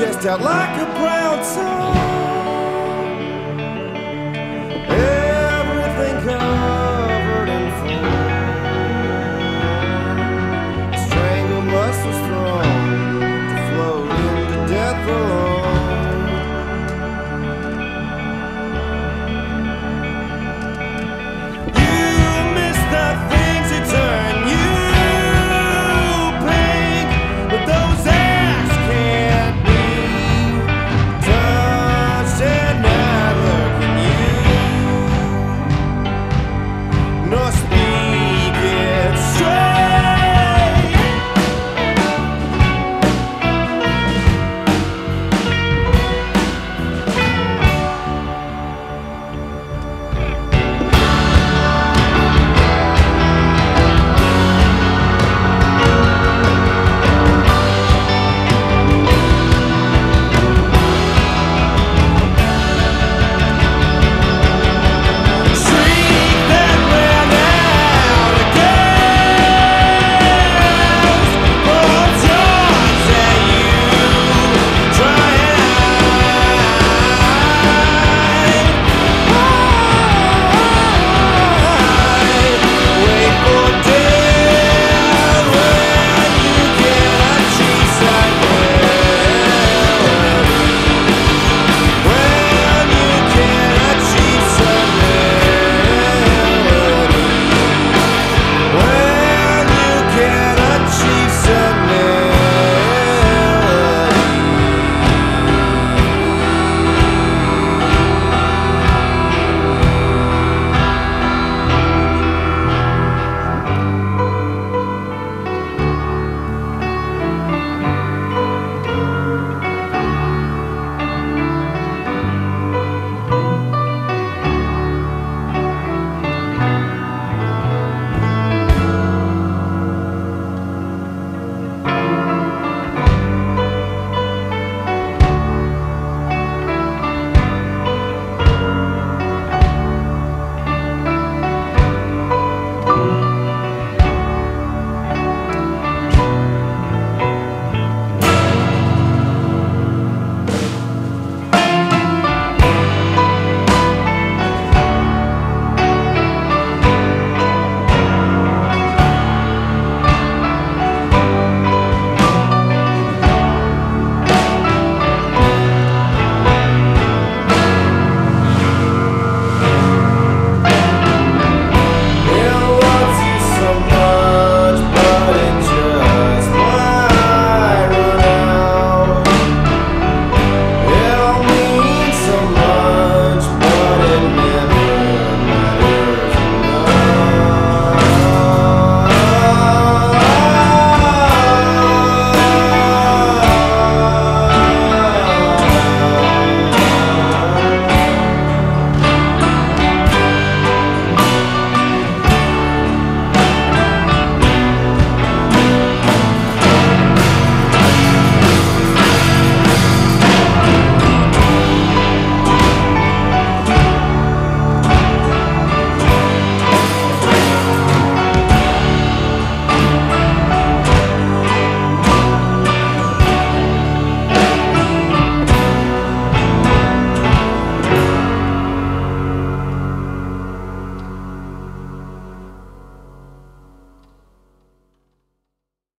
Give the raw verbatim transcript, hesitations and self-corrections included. Just out like a